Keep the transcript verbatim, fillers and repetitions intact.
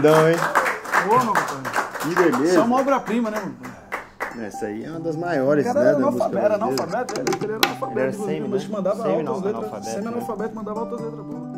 lindão, hein? Ô, meu compadre. Que beleza. Isso é uma obra-prima, né, meu compadre? Essa aí é uma das maiores, né? Era analfabeto, era analfabeto. Ele era analfabeto. Ele era semi-analfabeto, mandava altas letras boas.